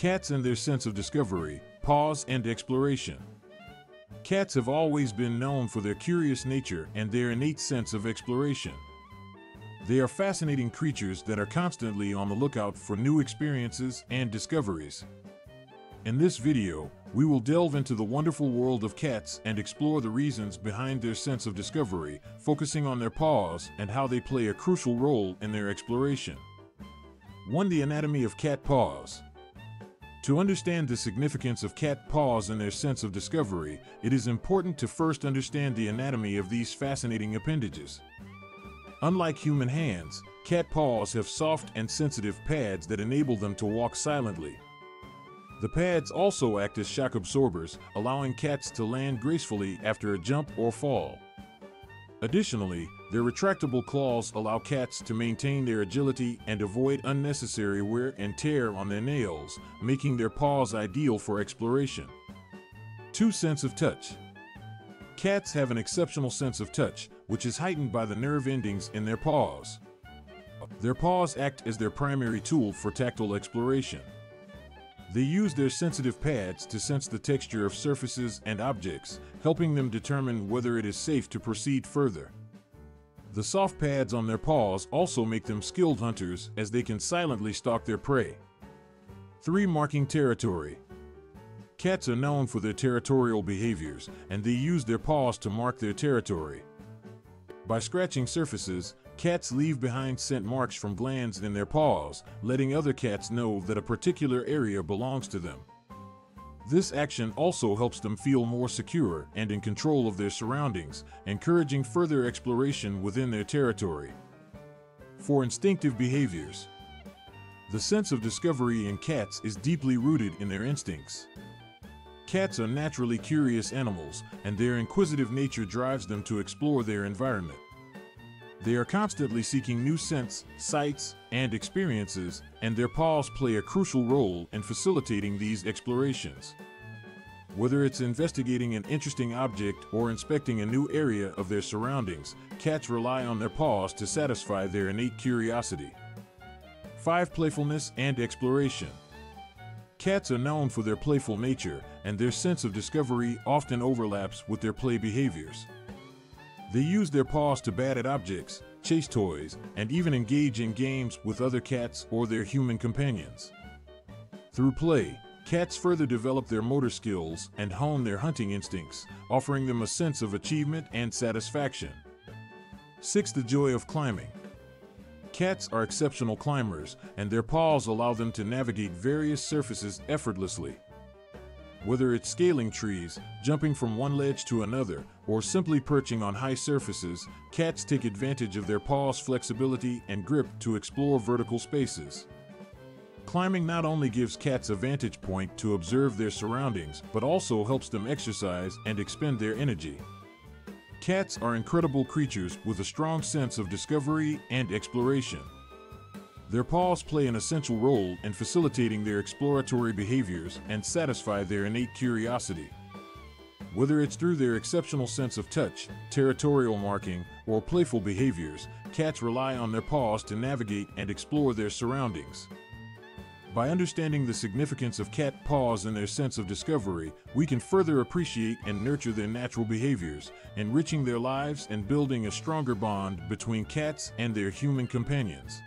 Cats and their sense of discovery, pause, and exploration. Cats have always been known for their curious nature and their innate sense of exploration. They are fascinating creatures that are constantly on the lookout for new experiences and discoveries. In this video, we will delve into the wonderful world of cats and explore the reasons behind their sense of discovery, focusing on their paws and how they play a crucial role in their exploration. 1. The anatomy of cat paws. To understand the significance of cat paws and their sense of discovery, it is important to first understand the anatomy of these fascinating appendages. Unlike human hands, cat paws have soft and sensitive pads that enable them to walk silently. The pads also act as shock absorbers, allowing cats to land gracefully after a jump or fall. Additionally, their retractable claws allow cats to maintain their agility and avoid unnecessary wear and tear on their nails, making their paws ideal for exploration. 2. Sense of touch. Cats have an exceptional sense of touch, which is heightened by the nerve endings in their paws. Their paws act as their primary tool for tactile exploration. They use their sensitive pads to sense the texture of surfaces and objects, helping them determine whether it is safe to proceed further. The soft pads on their paws also make them skilled hunters, as they can silently stalk their prey. 3. Marking territory. Cats are known for their territorial behaviors, and they use their paws to mark their territory. By scratching surfaces, cats leave behind scent marks from glands in their paws, letting other cats know that a particular area belongs to them. This action also helps them feel more secure and in control of their surroundings, encouraging further exploration within their territory. 4. Instinctive behaviors. The sense of discovery in cats is deeply rooted in their instincts. Cats are naturally curious animals, and their inquisitive nature drives them to explore their environment. They are constantly seeking new scents, sights, and experiences, and their paws play a crucial role in facilitating these explorations. Whether it's investigating an interesting object or inspecting a new area of their surroundings, cats rely on their paws to satisfy their innate curiosity. 5. Playfulness and exploration. Cats are known for their playful nature, and their sense of discovery often overlaps with their play behaviors. They use their paws to bat at objects, chase toys, and even engage in games with other cats or their human companions. Through play, cats further develop their motor skills and hone their hunting instincts, offering them a sense of achievement and satisfaction. 6. The joy of climbing. Cats are exceptional climbers, and their paws allow them to navigate various surfaces effortlessly. Whether it's scaling trees, jumping from one ledge to another, or simply perching on high surfaces, cats take advantage of their paws' flexibility and grip to explore vertical spaces. Climbing not only gives cats a vantage point to observe their surroundings, but also helps them exercise and expend their energy. Cats are incredible creatures with a strong sense of discovery and exploration. Their paws play an essential role in facilitating their exploratory behaviors and satisfy their innate curiosity. Whether it's through their exceptional sense of touch, territorial marking, or playful behaviors, cats rely on their paws to navigate and explore their surroundings. By understanding the significance of cat paws and their sense of discovery, we can further appreciate and nurture their natural behaviors, enriching their lives and building a stronger bond between cats and their human companions.